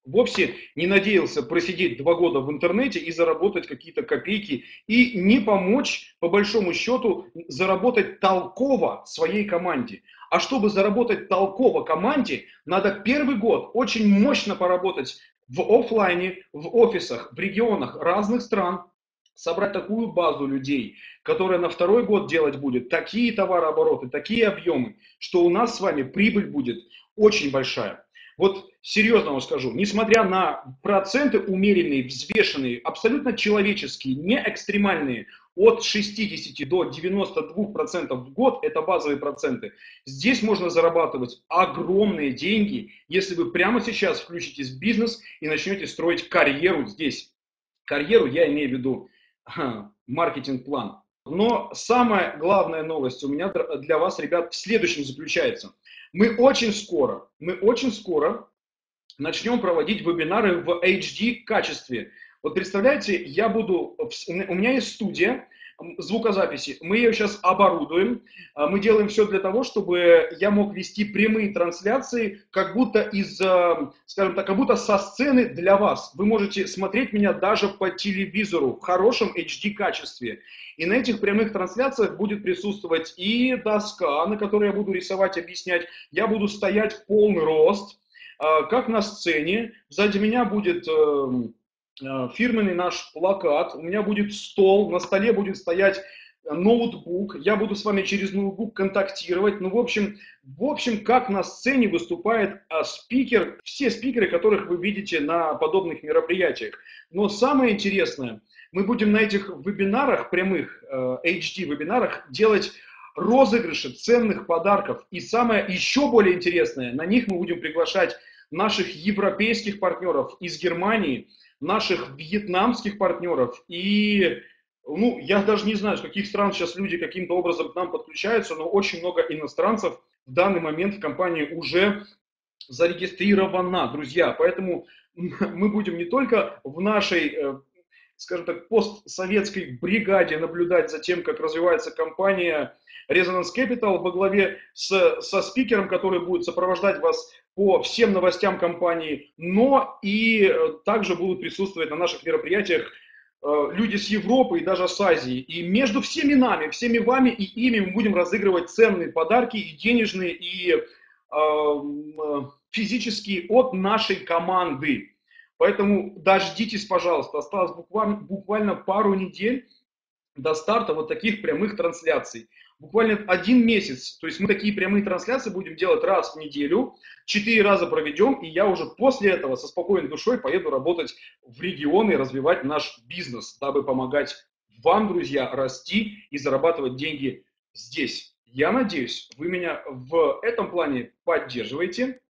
вовсе не надеялся просидеть два года в интернете и заработать какие-то копейки и не помочь, по большому счету, заработать толково своей команде. А чтобы заработать толково команде, надо первый год очень мощно поработать в офлайне, в офисах, в регионах разных стран, собрать такую базу людей, которая на второй год делать будет такие товарообороты, такие объемы, что у нас с вами прибыль будет очень большая. Вот серьезно вам скажу, несмотря на проценты умеренные, взвешенные, абсолютно человеческие, не экстремальные, от шестидесяти до девяноста двух процентов в год, это базовые проценты, здесь можно зарабатывать огромные деньги, если вы прямо сейчас включитесь в бизнес и начнете строить карьеру здесь. Карьеру я имею в виду маркетинг-план. Но самая главная новость у меня для вас, ребят, в следующем заключается. Мы очень скоро, мы очень скоро начнем проводить вебинары в эйч ди качестве. Вот представляете, я буду, у меня есть студия звукозаписи, мы ее сейчас оборудуем, мы делаем все для того, чтобы я мог вести прямые трансляции, как будто из, скажем так, как будто со сцены для вас. Вы можете смотреть меня даже по телевизору в хорошем эйч ди качестве. И на этих прямых трансляциях будет присутствовать и доска, на которой я буду рисовать, объяснять, я буду стоять в полный рост, как на сцене, сзади меня будет фирменный наш плакат, у меня будет стол, на столе будет стоять ноутбук, я буду с вами через ноутбук контактировать, ну, в общем, в общем, как на сцене выступает а, спикер, все спикеры, которых вы видите на подобных мероприятиях. Но самое интересное, мы будем на этих вебинарах, прямых эйч ди вебинарах, делать розыгрыши ценных подарков, и самое еще более интересное, на них мы будем приглашать наших европейских партнеров из Германии, наших вьетнамских партнеров и, ну, я даже не знаю, с каких стран сейчас люди каким-то образом к нам подключаются, но очень много иностранцев в данный момент в компании уже зарегистрировано, друзья. Поэтому мы будем не только в нашей, скажем так, постсоветской бригаде наблюдать за тем, как развивается компания Resonance Capital во главе с, со спикером, который будет сопровождать вас по всем новостям компании, но и также будут присутствовать на наших мероприятиях люди с Европы и даже с Азии. И между всеми нами, всеми вами и ими мы будем разыгрывать ценные подарки и денежные, и э, физические от нашей команды. Поэтому дождитесь, пожалуйста, осталось буквально, буквально пару недель до старта вот таких прямых трансляций. Буквально один месяц, то есть мы такие прямые трансляции будем делать раз в неделю, четыре раза проведем, и я уже после этого со спокойной душой поеду работать в регионы и развивать наш бизнес, дабы помогать вам, друзья, расти и зарабатывать деньги здесь. Я надеюсь, вы меня в этом плане поддерживаете.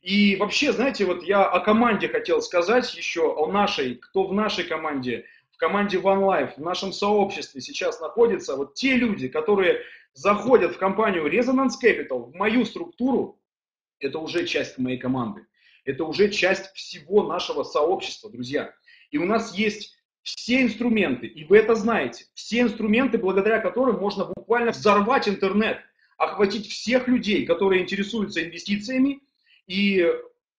И вообще, знаете, вот я о команде хотел сказать еще, о нашей, кто в нашей команде, команде One Life, в нашем сообществе сейчас находятся вот те люди, которые заходят в компанию Resonance Capital, в мою структуру, это уже часть моей команды, это уже часть всего нашего сообщества, друзья. И у нас есть все инструменты, и вы это знаете, все инструменты, благодаря которым можно буквально взорвать интернет, охватить всех людей, которые интересуются инвестициями, и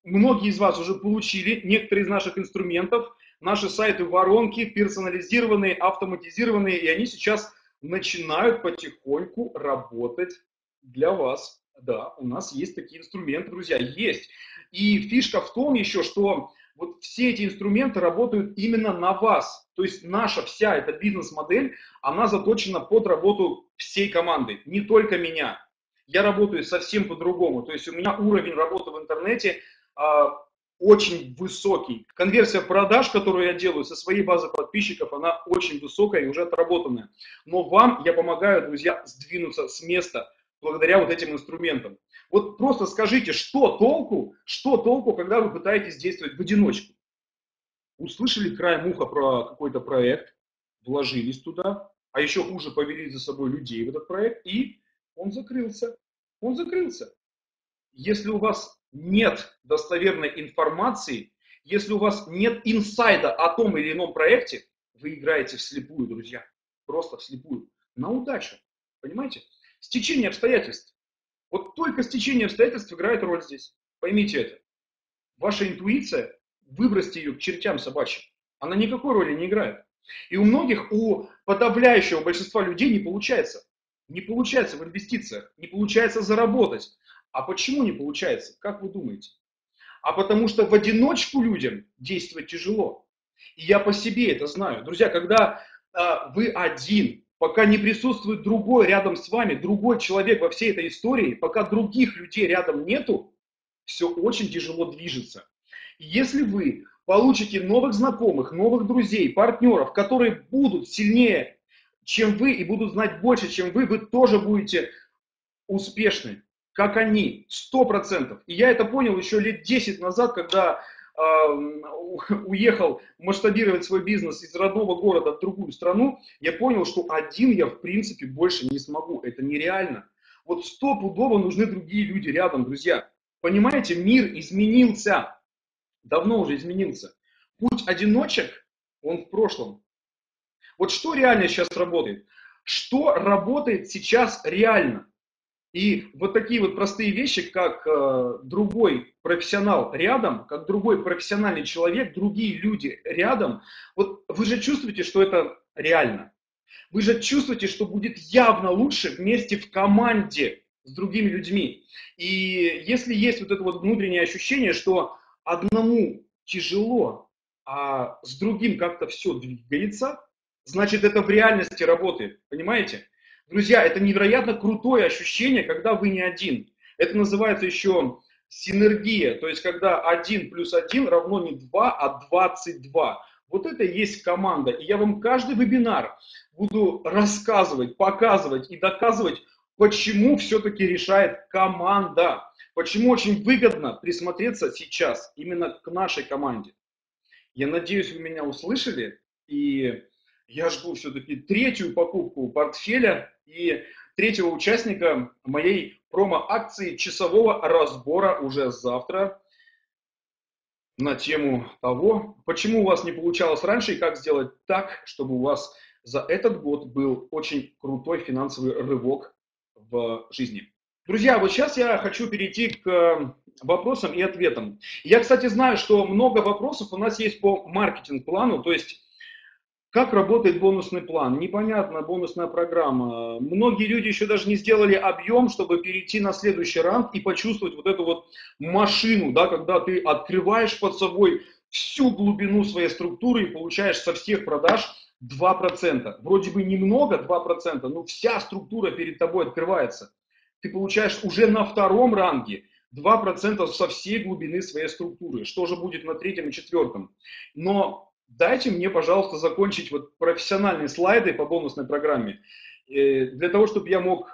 многие из вас уже получили некоторые из наших инструментов, наши сайты воронки, персонализированные, автоматизированные, и они сейчас начинают потихоньку работать для вас. Да, у нас есть такие инструменты, друзья, есть. И фишка в том еще, что вот все эти инструменты работают именно на вас. То есть наша вся эта бизнес-модель, она заточена под работу всей команды, не только меня. Я работаю совсем по-другому. То есть у меня уровень работы в интернете очень высокий. Конверсия продаж, которую я делаю со своей базы подписчиков, она очень высокая и уже отработанная. Но вам я помогаю, друзья, сдвинуться с места благодаря вот этим инструментам. Вот просто скажите, что толку, что толку, когда вы пытаетесь действовать в одиночку? Услышали краем уха про какой-то проект, вложились туда, а еще хуже повели за собой людей в этот проект, и он закрылся. Он закрылся. Если у вас нет достоверной информации, если у вас нет инсайда о том или ином проекте, вы играете вслепую, друзья, просто вслепую, на удачу, понимаете? Стечение обстоятельств. Вот только стечение обстоятельств играет роль здесь, поймите это. Ваша интуиция, выбросьте ее к чертям собачьим, она никакой роли не играет. И у многих, у подавляющего большинства людей не получается, не получается в инвестициях, не получается заработать. А почему не получается? Как вы думаете? А потому что в одиночку людям действовать тяжело. И я по себе это знаю. Друзья, когда вы один, пока не присутствует другой рядом с вами, другой человек во всей этой истории, пока других людей рядом нету, все очень тяжело движется. Если вы получите новых знакомых, новых друзей, партнеров, которые будут сильнее, чем вы, и будут знать больше, чем вы, вы тоже будете успешны, как они, сто процентов. И я это понял еще лет десять назад, когда э, уехал масштабировать свой бизнес из родного города в другую страну, я понял, что один я, в принципе, больше не смогу, это нереально. Вот стопудово нужны другие люди рядом, друзья. Понимаете, мир изменился, давно уже изменился. Путь одиночек, он в прошлом. Вот что реально сейчас работает? Что работает сейчас реально? И вот такие вот простые вещи, как э, другой профессионал рядом, как другой профессиональный человек, другие люди рядом, вот вы же чувствуете, что это реально. Вы же чувствуете, что будет явно лучше вместе в команде с другими людьми. И если есть вот это вот внутреннее ощущение, что одному тяжело, а с другим как-то все двигается, значит, это в реальности работает, понимаете? Друзья, это невероятно крутое ощущение, когда вы не один. Это называется еще синергия, то есть когда один плюс один равно не два, а двадцать два. Вот это и есть команда. И я вам каждый вебинар буду рассказывать, показывать и доказывать, почему все-таки решает команда. Почему очень выгодно присмотреться сейчас именно к нашей команде. Я надеюсь, вы меня услышали, и я жду все-таки третью покупку портфеля и третьего участника моей промо-акции часового разбора уже завтра на тему того, почему у вас не получалось раньше и как сделать так, чтобы у вас за этот год был очень крутой финансовый рывок в жизни. Друзья, вот сейчас я хочу перейти к вопросам и ответам. Я, кстати, знаю, что много вопросов у нас есть по маркетинг-плану, то есть как работает бонусный план? Непонятно, бонусная программа. Многие люди еще даже не сделали объем, чтобы перейти на следующий ранг и почувствовать вот эту вот машину, да, когда ты открываешь под собой всю глубину своей структуры и получаешь со всех продаж два процента. Вроде бы немного, два процента, но вся структура перед тобой открывается. Ты получаешь уже на втором ранге два процента со всей глубины своей структуры. Что же будет на третьем и четвертом? Но дайте мне, пожалуйста, закончить вот профессиональные слайды по бонусной программе, для того, чтобы я мог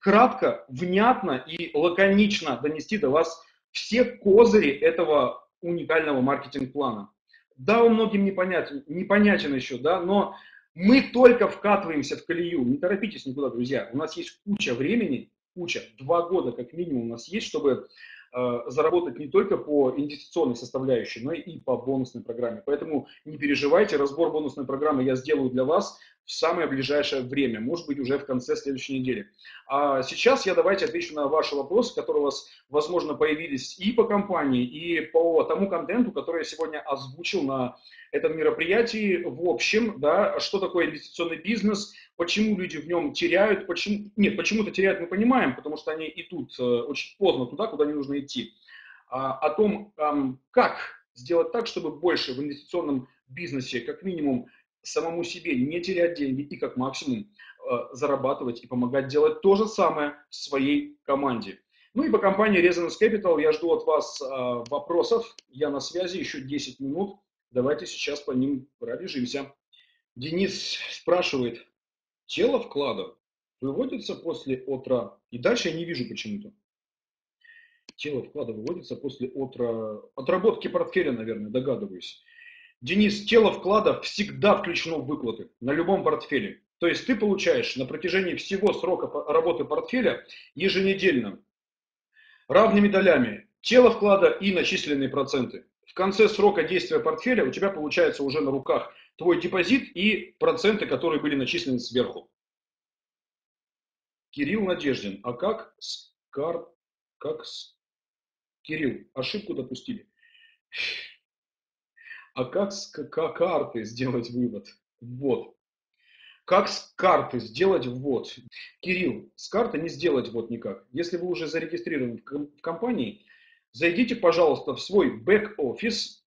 кратко, внятно и лаконично донести до вас все козыри этого уникального маркетинг-плана. Да, он многим непонятен, непонятен еще, да, но мы только вкатываемся в колею. Не торопитесь никуда, друзья. У нас есть куча времени, куча, два года как минимум у нас есть, чтобы заработать не только по инвестиционной составляющей, но и по бонусной программе. Поэтому не переживайте, разбор бонусной программы я сделаю для вас в самое ближайшее время, может быть, уже в конце следующей недели. А сейчас я давайте отвечу на ваши вопросы, которые у вас, возможно, появились и по компании, и по тому контенту, который я сегодня озвучил на этом мероприятии. В общем, да, что такое инвестиционный бизнес, почему люди в нем теряют, почему... нет, почему-то теряют мы понимаем, потому что они идут очень поздно туда, куда не нужно идти. А, о том, как сделать так, чтобы больше в инвестиционном бизнесе, как минимум, самому себе не терять деньги и как максимум э, зарабатывать и помогать делать то же самое в своей команде. Ну и по компании Resonance Capital я жду от вас э, вопросов. Я на связи еще десять минут. Давайте сейчас по ним пробежимся. Денис спрашивает, тело вклада выводится после отра... И дальше я не вижу почему-то. Тело вклада выводится после отра... отработки портфеля, наверное, догадываюсь. Денис, тело вклада всегда включено в выплаты на любом портфеле. То есть ты получаешь на протяжении всего срока работы портфеля еженедельно равными долями тело вклада и начисленные проценты. В конце срока действия портфеля у тебя получается уже на руках твой депозит и проценты, которые были начислены сверху. Кирилл Надеждин. А как с кар... как с... Кирилл, ошибку допустили. А как с карты сделать вывод? Вот. Как с карты сделать ввод? Кирилл, с карты не сделать ввод никак. Если вы уже зарегистрированы в компании, зайдите, пожалуйста, в свой бэк-офис,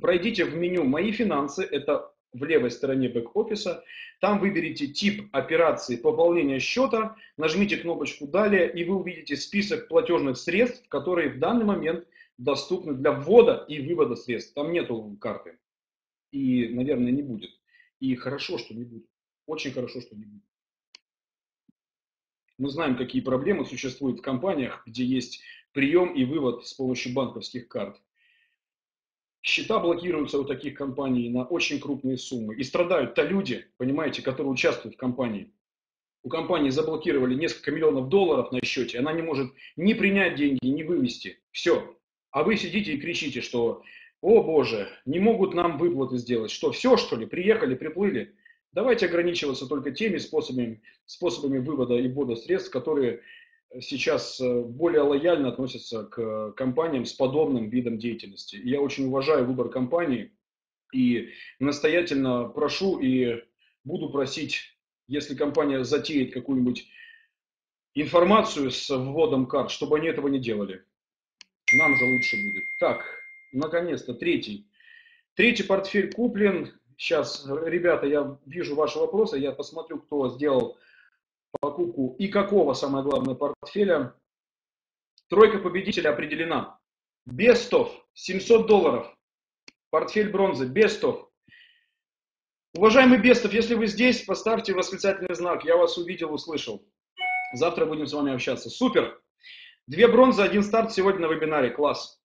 пройдите в меню «Мои финансы». Это в левой стороне бэк-офиса. Там выберите тип операции пополнения счета, нажмите кнопочку «Далее», и вы увидите список платежных средств, которые в данный момент доступны для ввода и вывода средств. Там нету карты. И, наверное, не будет. И хорошо, что не будет. Очень хорошо, что не будет. Мы знаем, какие проблемы существуют в компаниях, где есть прием и вывод с помощью банковских карт. Счета блокируются у таких компаний на очень крупные суммы. И страдают-то люди, понимаете, которые участвуют в компании. У компании заблокировали несколько миллионов долларов на счете, она не может ни принять деньги, ни вывести. Все. А вы сидите и кричите, что «О боже, не могут нам выплаты сделать». Что, все что ли? Приехали, приплыли? Давайте ограничиваться только теми способами, способами вывода и ввода средств, которые сейчас более лояльно относятся к компаниям с подобным видом деятельности. И я очень уважаю выбор компании и настоятельно прошу и буду просить, если компания затеет какую-нибудь информацию с вводом карт, чтобы они этого не делали. Нам же лучше будет. Так, наконец-то третий. Третий портфель куплен. Сейчас, ребята, я вижу ваши вопросы, я посмотрю, кто сделал покупку и какого, самое главное, портфеля. Тройка победителя определена. Бестов, семьсот долларов. Портфель бронзы, Бестов. Уважаемый Бестов, если вы здесь, поставьте восклицательный знак. Я вас увидел, услышал. Завтра будем с вами общаться. Супер! Две бронзы, один старт сегодня на вебинаре. Класс.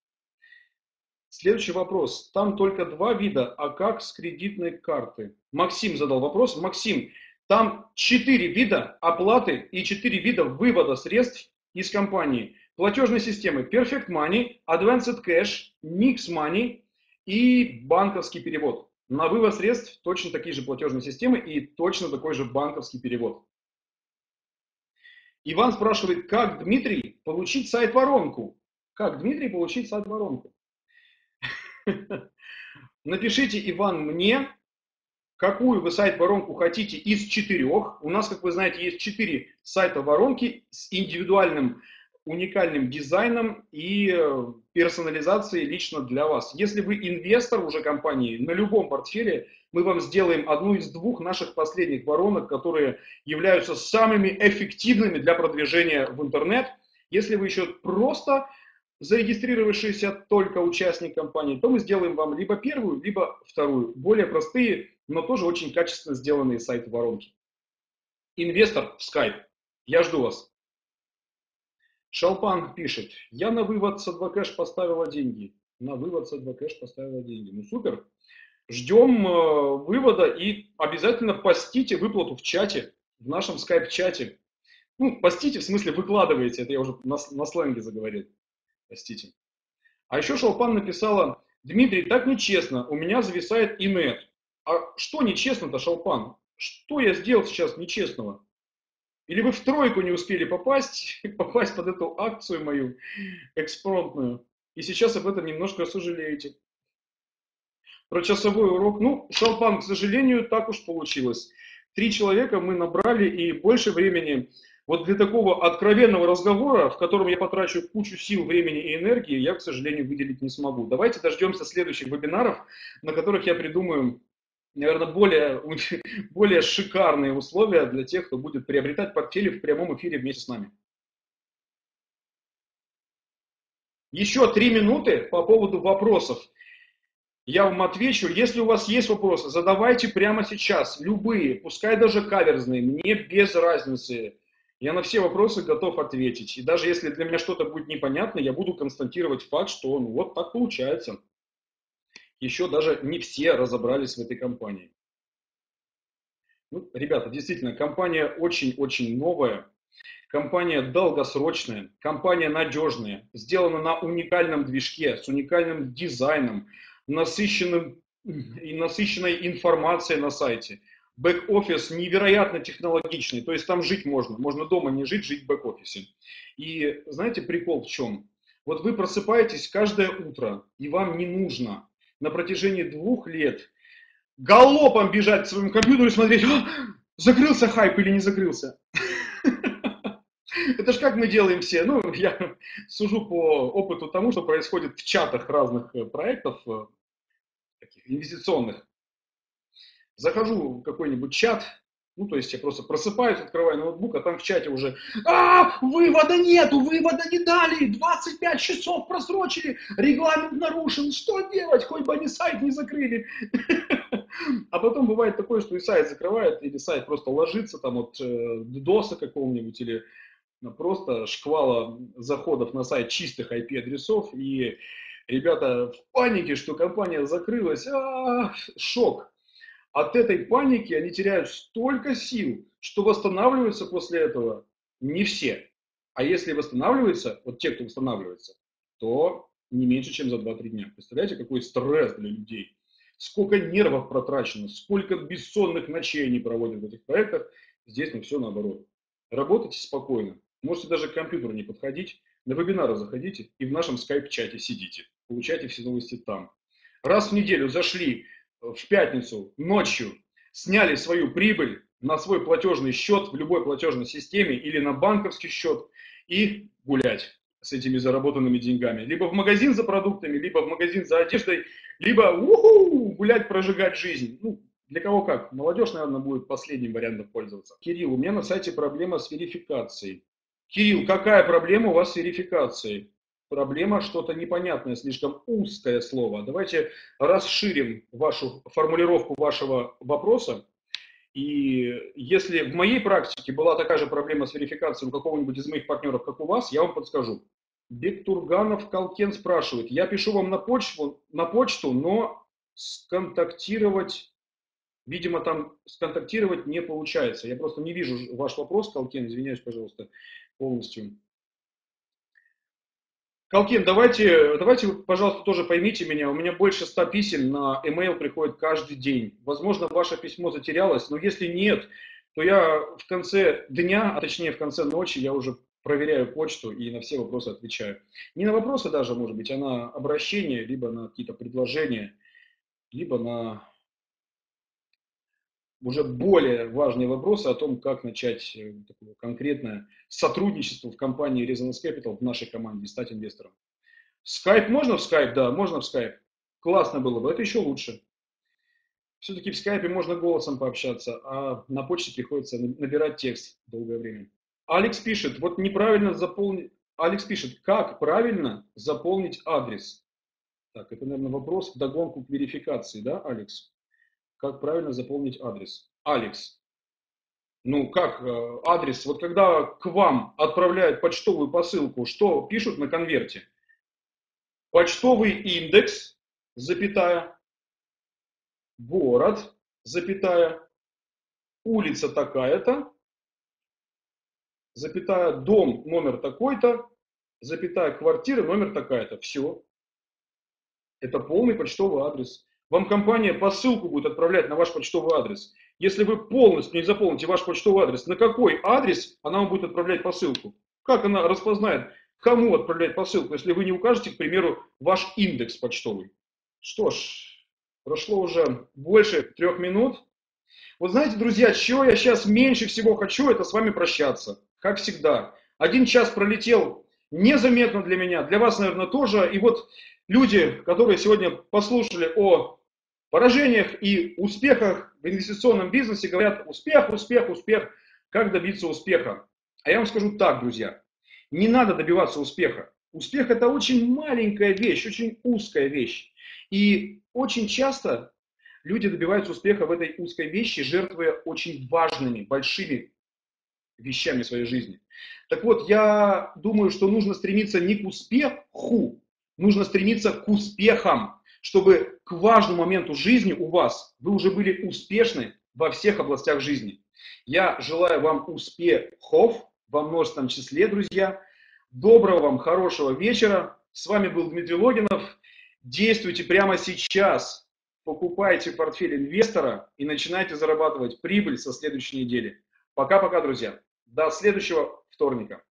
Следующий вопрос. Там только два вида. А как с кредитной карты? Максим задал вопрос. Максим, там четыре вида оплаты и четыре вида вывода средств из компании. Платежные системы Perfect Money, Advanced Cash, Mix Money и банковский перевод. На вывод средств точно такие же платежные системы и точно такой же банковский перевод. Иван спрашивает, как Дмитрий получить сайт-воронку? Как Дмитрий получить сайт-воронку? Напишите, Иван, мне, какую вы сайт-воронку хотите из четырех. У нас, как вы знаете, есть четыре сайта-воронки с индивидуальным, уникальным дизайном и персонализацией лично для вас. Если вы инвестор уже компании, на любом портфеле мы вам сделаем одну из двух наших последних воронок, которые являются самыми эффективными для продвижения в интернет. Если вы еще просто зарегистрировавшиеся только участник компании, то мы сделаем вам либо первую, либо вторую. Более простые, но тоже очень качественно сделанные сайт-воронки. Инвестор в Skype. Я жду вас. Шалпан пишет, я на вывод с Advocash поставила деньги. На вывод с Advocash поставила деньги. Ну супер. Ждем э, вывода и обязательно постите выплату в чате, в нашем скайп-чате. Ну, постите, в смысле выкладываете, это я уже на, на сленге заговорил. Простите. А еще Шалпан написала, Дмитрий, так нечестно, у меня зависает инет. А что нечестно-то, Шалпан? Что я сделал сейчас нечестного? Или вы в тройку не успели попасть, попасть под эту акцию мою экспромтную, и сейчас об этом немножко сожалеете. Про часовой урок. Ну, Шалпан, к сожалению, так уж получилось. Три человека мы набрали, и больше времени вот для такого откровенного разговора, в котором я потрачу кучу сил, времени и энергии, я, к сожалению, выделить не смогу. Давайте дождемся следующих вебинаров, на которых я придумаю, наверное, более, более шикарные условия для тех, кто будет приобретать портфели в прямом эфире вместе с нами. Еще три минуты по поводу вопросов. Я вам отвечу. Если у вас есть вопросы, задавайте прямо сейчас. Любые, пускай даже каверзные, мне без разницы. Я на все вопросы готов ответить. И даже если для меня что-то будет непонятно, я буду констатировать факт, что ну, вот так получается. Еще даже не все разобрались в этой компании. Ну, ребята, действительно, компания очень-очень новая, компания долгосрочная, компания надежная, сделана на уникальном движке, с уникальным дизайном, насыщенным, и насыщенной информацией на сайте. Бэк-офис невероятно технологичный, то есть там жить можно, можно дома не жить, жить в бэк-офисе. И знаете, прикол в чем? Вот вы просыпаетесь каждое утро, и вам не нужно на протяжении двух лет галопом бежать к своему компьютеру и смотреть, а, закрылся хайп или не закрылся. Это же как мы делаем все. Ну, я сужу по опыту тому, что происходит в чатах разных проектов, инвестиционных. захожу в какой-нибудь чат, ну, то есть я просто просыпаюсь, открываю ноутбук, а там в чате уже «А, вывода нету, вывода не дали, двадцать пять часов просрочили, регламент нарушен, что делать, хоть бы они сайт не закрыли». А потом бывает такое, что и сайт закрывает, или сайт просто ложится там от дидоса какого-нибудь, или просто шквала заходов на сайт чистых ай пи адресов, и ребята в панике, что компания закрылась, а-а-а, шок. От этой паники они теряют столько сил, что восстанавливаются после этого не все. А если восстанавливаются, вот те, кто восстанавливается, то не меньше, чем за два-три дня. Представляете, какой стресс для людей. Сколько нервов протрачено, сколько бессонных ночей они проводят в этих проектах. Здесь мы все наоборот. Работайте спокойно. Можете даже к компьютеру не подходить, на вебинары заходите и в нашем скайп-чате сидите. Получайте все новости там. Раз в неделю зашли в пятницу ночью, сняли свою прибыль на свой платежный счет в любой платежной системе или на банковский счет и гулять с этими заработанными деньгами. Либо в магазин за продуктами, либо в магазин за одеждой, либо уху, гулять, прожигать жизнь. Ну, для кого как. Молодежь, наверное, будет последним вариантом пользоваться. Кирилл, у меня на сайте проблема с верификацией. Кирилл, какая проблема у вас с верификацией? Проблема что-то непонятное, слишком узкое слово. Давайте расширим вашу формулировку вашего вопроса. И если в моей практике была такая же проблема с верификацией у какого-нибудь из моих партнеров, как у вас, я вам подскажу. Бектурганов Калкен спрашивает. Я пишу вам на почту, на почту, но сконтактировать, видимо, там сконтактировать не получается. Я просто не вижу ваш вопрос, Калкен, извиняюсь, пожалуйста, полностью. Калкин, давайте, давайте вы, пожалуйста, тоже поймите меня. У меня больше ста писем на e-mail приходит каждый день. Возможно, ваше письмо затерялось, но если нет, то я в конце дня, а точнее в конце ночи, я уже проверяю почту и на все вопросы отвечаю. Не на вопросы даже, может быть, а на обращения, либо на какие-то предложения, либо на уже более важные вопросы о том, как начать такое конкретное сотрудничество в компании Resonance Capital в нашей команде и стать инвестором. Скайп можно в скайп? Да, можно в скайп. Классно было бы, это еще лучше. Все-таки в скайпе можно голосом пообщаться, а на почте приходится набирать текст долгое время. Алекс пишет, вот неправильно заполнить... Алекс пишет, как правильно заполнить адрес? Так, это, наверное, вопрос вдогонку к верификации, да, Алекс? Как правильно заполнить адрес? Алекс, ну как э, адрес? Вот когда к вам отправляют почтовую посылку, что пишут на конверте? Почтовый индекс, запятая, город, запятая, улица такая-то, запятая, дом, номер такой-то, запятая, квартира, номер такая-то. Все. Это полный почтовый адрес. Вам компания посылку будет отправлять на ваш почтовый адрес. Если вы полностью не заполните ваш почтовый адрес, на какой адрес она вам будет отправлять посылку? Как она распознает, кому отправлять посылку, если вы не укажете, к примеру, ваш индекс почтовый? Что ж, прошло уже больше трех минут. Вот знаете, друзья, чего я сейчас меньше всего хочу, это с вами прощаться. Как всегда. Один час пролетел незаметно для меня, для вас, наверное, тоже. И вот люди, которые сегодня послушали о поражениях и успехах в инвестиционном бизнесе, говорят успех, успех, успех, как добиться успеха. А я вам скажу так, друзья, не надо добиваться успеха. Успех – это очень маленькая вещь, очень узкая вещь. И очень часто люди добиваются успеха в этой узкой вещи, жертвуя очень важными, большими вещами своей жизни. Так вот, я думаю, что нужно стремиться не к успеху, нужно стремиться к успехам, чтобы к важному моменту жизни у вас вы уже были успешны во всех областях жизни. Я желаю вам успехов во множественном числе, друзья. Доброго вам, хорошего вечера. С вами был Дмитрий Логинов. Действуйте прямо сейчас. Покупайте портфель инвестора и начинайте зарабатывать прибыль со следующей недели. Пока-пока, друзья. До следующего вторника.